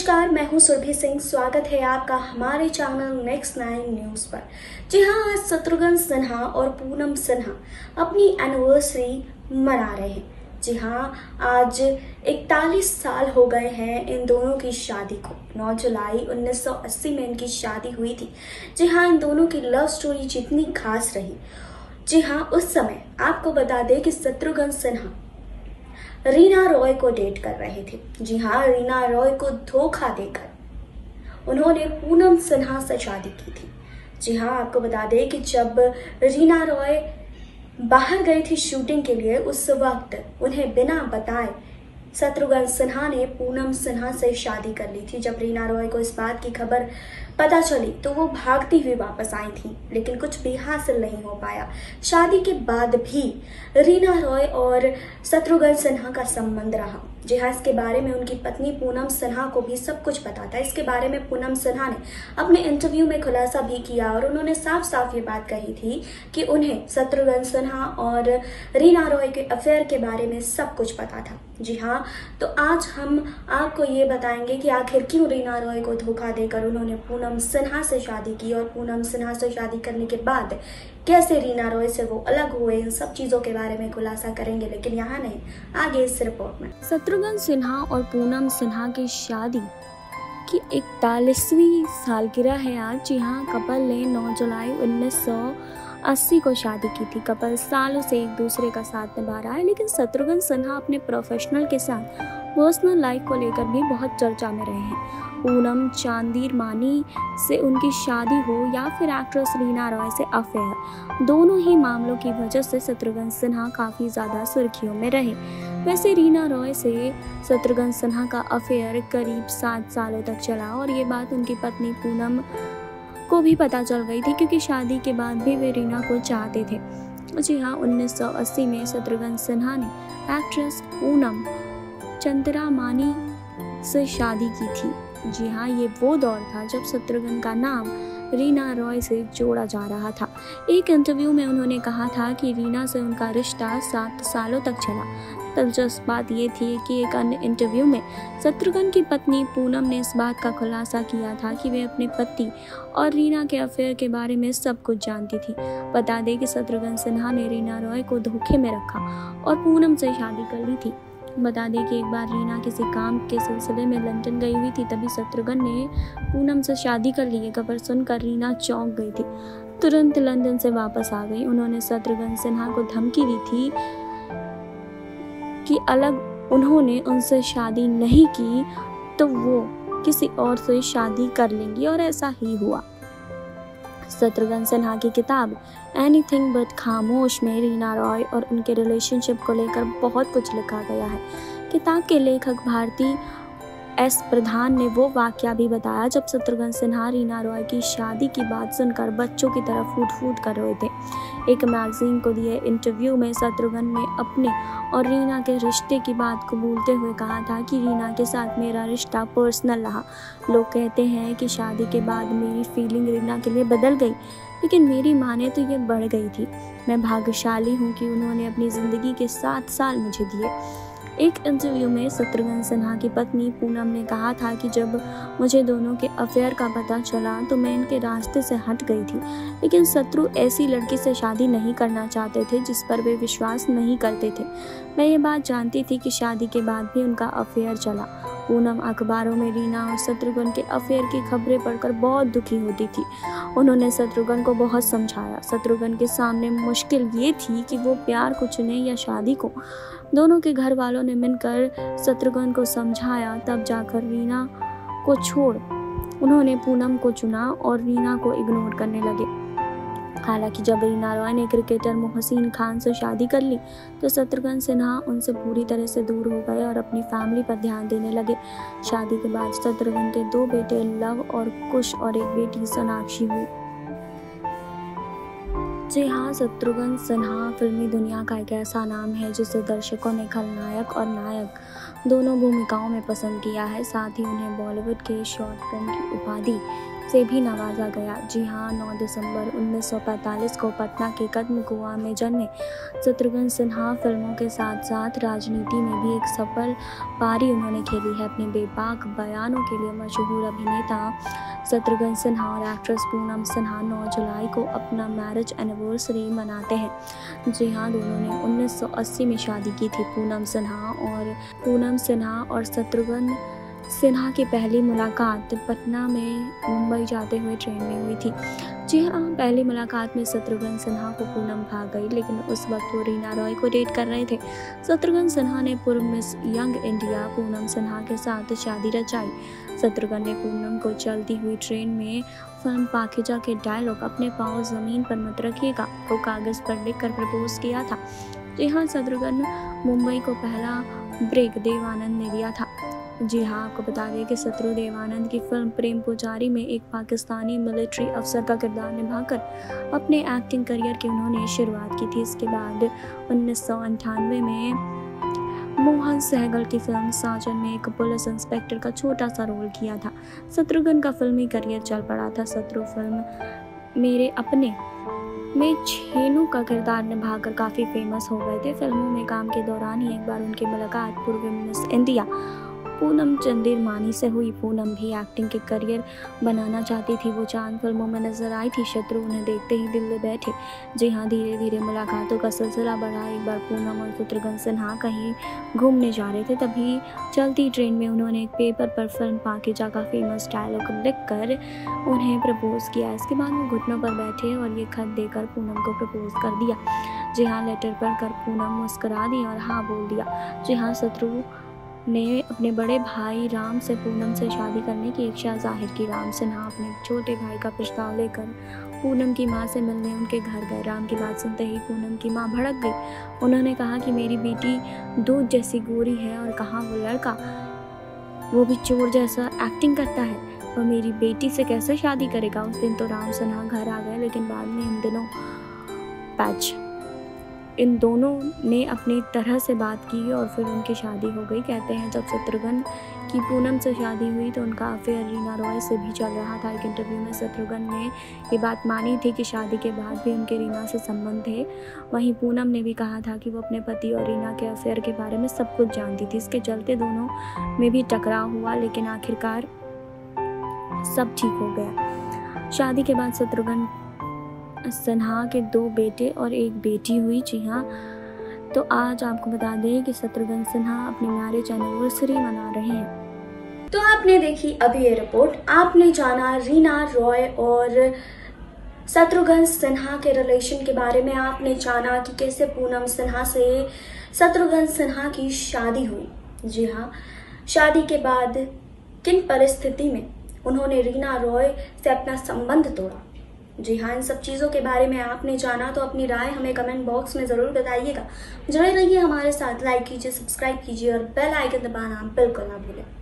नमस्कार, मैं हूं सुरभि सिंह। स्वागत है आपका हमारे चैनल नेक्स्ट 9 न्यूज पर। जी हां, आज शत्रुघ्न सिन्हा और पूनम सिन्हा अपनी एनिवर्सरी मना रहे हैं। जी हां, आज 41 साल हो गए हैं इन दोनों की शादी को। 9 जुलाई 1980 में इनकी शादी हुई थी। जी हां, इन दोनों की लव स्टोरी जितनी खास रही, जी हां, उस समय आपको बता दें कि शत्रुघ्न सिन्हा रीना रॉय को डेट कर रहे थे। जी हाँ, रीना रॉय को धोखा देकर उन्होंने पूनम सिन्हा से शादी की थी। जी हाँ, आपको बता दें कि जब रीना रॉय बाहर गई थी शूटिंग के लिए, उस वक्त उन्हें बिना बताए शत्रुघ्न सिन्हा ने पूनम सिन्हा से शादी कर ली थी। जब रीना रॉय को इस बात की खबर पता चली तो वो भागती हुई वापस आई थी, लेकिन कुछ भी हासिल नहीं हो पाया। शादी के बाद भी रीना रॉय और शत्रुघ्न सिन्हा का संबंध रहा। जी हाँ, इसके बारे में उनकी पत्नी पूनम सिन्हा को भी सब कुछ पता था। इसके बारे में पूनम सिन्हा ने अपने इंटरव्यू में खुलासा भी किया और उन्होंने साफ साफ ये बात कही थी कि उन्हें शत्रुघ्न सिन्हा और रीना रॉय के अफेयर के बारे में सब कुछ पता था। जी हाँ, तो आज हम आपको ये बताएंगे कि आखिर क्यों रीना रॉय को धोखा देकर उन्होंने पूनम सिन्हा से शादी की और पूनम सिन्हा से शादी करने के बाद कैसे रीना रॉय से वो अलग हुए। इन सब चीजों के बारे में खुलासा करेंगे, लेकिन यहाँ नहीं, आगे इस रिपोर्ट में। शत्रुघ्न सिन्हा और पूनम सिन्हा की शादी की 41वीं सालगिरह है आज। जी हाँ, कपल ने 9 जुलाई 1980 को शादी की थी। कपल सालों से एक दूसरे का साथ निभा रहा है, लेकिन शत्रुघ्न सिन्हा अपने प्रोफेशनल के साथ पर्सनल लाइफ को लेकर भी बहुत चर्चा में रहे हैं। पूनम चंदीरमानी से उनकी शादी हो या फिर एक्ट्रेस रीना रॉय से अफेयर, दोनों ही मामलों की वजह से शत्रुघ्न सिन्हा काफ़ी ज़्यादा सुर्खियों में रहे। वैसे रीना रॉय से शत्रुघ्न सिन्हा का अफेयर करीब 7 सालों तक चला और ये बात उनकी पत्नी पूनम को भी पता चल गई थी, क्योंकि शादी के बाद भी वे रीना को चाहते थे। जी हाँ, 1980 में शत्रुघ्न सिन्हा ने एक्ट्रेस पूनम चंदीरमानी से शादी की थी। जी हाँ, ये वो दौर था जब शत्रुघ्न का नाम रीना रॉय से जोड़ा जा रहा था। एक इंटरव्यू में उन्होंने कहा था कि रीना से उनका रिश्ता 7 सालों तक चला। दिलचस्प बात ये थी कि एक अन्य इंटरव्यू में शत्रुघ्न की पत्नी पूनम ने इस बात का खुलासा किया था कि वे अपने पति और रीना के अफेयर के बारे में सब कुछ जानती थी। बता दें कि शत्रुघ्न सिन्हा ने रीना रॉय को धोखे में रखा और पूनम से शादी कर ली थी। बता दें कि एक बार रीना किसी काम के सिलसिले में लंदन गई हुई थी, तभी शत्रुघ्न ने पूनम से शादी कर ली। खबर सुनकर रीना चौंक गई थी, तुरंत लंदन से वापस आ गई। उन्होंने शत्रुघ्न सिन्हा को धमकी दी थी कि अलग उन्होंने उनसे शादी नहीं की तो वो किसी और से शादी कर लेंगी, और ऐसा ही हुआ। शत्रुघ्न सिन्हा की किताब एनीथिंग बट खामोश में रीना रॉय और उनके रिलेशनशिप को लेकर बहुत कुछ लिखा गया है। किताब के लेखक भारती एस प्रधान ने वो वाकया भी बताया जब शत्रुघ्न सिन्हा रीना रॉय की शादी की बात सुनकर बच्चों की तरह फूट फूट कर रहे थे। एक मैगजीन को दिए इंटरव्यू में शत्रुघ्न ने अपने और रीना के रिश्ते की बात को बोलते हुए कहा था कि रीना के साथ मेरा रिश्ता पर्सनल रहा। लोग कहते हैं कि शादी के बाद मेरी फीलिंग रीना के लिए बदल गई, लेकिन मेरी माने तो ये बढ़ गई थी। मैं भाग्यशाली हूँ कि उन्होंने अपनी ज़िंदगी के 7 साल मुझे दिए। एक इंटरव्यू में शत्रुघ्न सिन्हा की पत्नी पूनम ने कहा था कि जब मुझे दोनों के अफेयर का पता चला तो मैं इनके रास्ते से हट गई थी, लेकिन शत्रु ऐसी लड़की से शादी नहीं करना चाहते थे जिस पर वे विश्वास नहीं करते थे। मैं ये बात जानती थी कि शादी के बाद भी उनका अफेयर चला। पूनम अखबारों में रीना और शत्रुघ्न के अफेयर की खबरें पढ़कर बहुत दुखी होती थी। उन्होंने शत्रुघ्न को बहुत समझाया। शत्रुघ्न के सामने मुश्किल ये थी कि वो प्यार को चुने या शादी को। दोनों के घर वालों ने मिलकर शत्रुघ्न को समझाया, तब जाकर रीना को छोड़ उन्होंने पूनम को चुना और रीना को इग्नोर करने लगे। हालांकि जब रीना रॉय ने क्रिकेटर मोहसिन खान से शादी कर ली तो शत्रुघ्न सिन्हा उनसे पूरी तरह से दूर हो गए और अपनी फैमिली पर ध्यान देने लगे। शादी के बाद शत्रुघ्न के 2 बेटे लव और कुश और एक बेटी सोनाक्षी हुई। जी हाँ, शत्रुघ्न सिन्हा फिल्मी दुनिया का एक ऐसा नाम है जिसे दर्शकों ने खलनायक और नायक दोनों भूमिकाओं में पसंद किया है। साथ ही उन्हें बॉलीवुड के शॉर्ट फिल्म की उपाधि से भी नवाजा गया। जी हाँ, 9 दिसंबर 1945 को पटना के कदम कुआं में जन्मे शत्रुघ्न सिन्हा फिल्मों के साथ साथ राजनीति में भी एक सफल पारी उन्होंने खेली है। अपने बेबाक बयानों के लिए मशहूर अभिनेता शत्रुघ्न सिन्हा और एक्ट्रेस पूनम सिन्हा 9 जुलाई को अपना मैरिज एनिवर्सरी मनाते हैं। जी हाँ, दोनों ने 1980 में शादी की थी। पूनम सिन्हा और शत्रुघ्न सिन्हा की पहली मुलाकात पटना में मुंबई जाते हुए ट्रेन में हुई थी। जी हाँ, पहली मुलाकात में शत्रुघ्न सिन्हा को पूनम भा गई, लेकिन उस वक्त वो रीना रॉय को डेट कर रहे थे। शत्रुघ्न सिन्हा ने पूर्व miss young India Poonam Sinha के साथ शादी रचाई। शत्रुघ्न ने पूनम को चलती हुई ट्रेन में फिल्म पाकीजा के डायलॉग "अपने पाँव ज़मीन पर मत रखिएगा" को कागज़ पर लिख कर प्रपोज किया था। जी हाँ, शत्रुघ्न मुंबई को पहला ब्रेक देवानंद ने दिया था। जी हाँ, आपको बता दें कि शत्रु देवानंद की फिल्म प्रेम पुजारी में एक पाकिस्तानी मिलिट्री अफसर का किरदार निभाकर अपने एक्टिंग करियर की उन्होंने शुरुआत की थी। इसके बाद 1998 में मोहन सेगल की फिल्म सर्जन में एक पुलिस इंस्पेक्टर का छोटा सा रोल किया था। शत्रुघ्न का फिल्मी करियर चल पड़ा था। शत्रु फिल्म मेरे अपने में छेनू का किरदार निभाकर काफ़ी फेमस हो गए थे। फिल्मों में काम के दौरान ही एक बार उनकी मुलाकात पूर्व मिस इंडिया पूनम चंदीरमानी से हुई। पूनम भी एक्टिंग के करियर बनाना चाहती थी। वो चांद फिल्मों में नजर आई थी। शत्रु उन्हें देखते ही दिल में बैठे। जी हाँ, धीरे धीरे मुलाकातों का सिलसिला बढ़ा। एक बार पूनम और शत्रुघ्न सिन्हा कहीं घूमने जा रहे थे, तभी चलती ट्रेन में उन्होंने एक पेपर पर फिल्म पाकीजा का फेमस डायलॉग लिख कर उन्हें प्रपोज किया। इसके बाद वो घुटनों पर बैठे और ये खत देकर पूनम को प्रपोज कर दिया। जी हाँ, लेटर पर कर पूनम मुस्करा दी और हाँ बोल दिया। जी हाँ, शत्रु ने अपने बड़े भाई राम से पूनम से शादी करने की इच्छा जाहिर की। राम सिन्हा अपने छोटे भाई का प्रस्ताव लेकर पूनम की माँ से मिलने उनके घर गए। राम की बात सुनते ही पूनम की माँ भड़क गई। उन्होंने कहा कि मेरी बेटी दूध जैसी गोरी है और कहाँ वो लड़का, वो भी चोर जैसा एक्टिंग करता है, वह मेरी बेटी से कैसे शादी करेगा। उस दिन तो राम सिन्हा घर आ गए, लेकिन बाद में इन दोनों ने अपनी तरह से बात की और फिर उनकी शादी हो गई। कहते हैं जब शत्रुघ्न की पूनम से शादी हुई तो उनका अफेयर रीना रॉय से भी चल रहा था। एक इंटरव्यू में शत्रुघ्न ने ये बात मानी थी कि शादी के बाद भी उनके रीना से संबंध थे। वहीं पूनम ने भी कहा था कि वो अपने पति और रीना के अफेयर के बारे में सब कुछ जानती थी। इसके चलते दोनों में भी टकराव हुआ, लेकिन आखिरकार सब ठीक हो गया। शादी के बाद शत्रुघ्न सिन्हा के 2 बेटे और एक बेटी हुई। जी हाँ, तो आज आपको बता दें कि शत्रुघ्न सिन्हा अपने मैरिज एनिवर्सरी मना रहे हैं। तो आपने देखी अभी ये रिपोर्ट, आपने जाना रीना रॉय और शत्रुघ्न सिन्हा के रिलेशन के बारे में। आपने जाना कि कैसे पूनम सिन्हा से शत्रुघ्न सिन्हा की शादी हुई। जी हाँ, शादी के बाद किन परिस्थिति में उन्होंने रीना रॉय से अपना संबंध तोड़ा। जी हाँ, इन सब चीज़ों के बारे में आपने जाना, तो अपनी राय हमें कमेंट बॉक्स में ज़रूर बताइएगा। जुड़े रहिए हमारे साथ, लाइक कीजिए, सब्सक्राइब कीजिए और बेल आइकन दबाना बिल्कुल ना भूलें।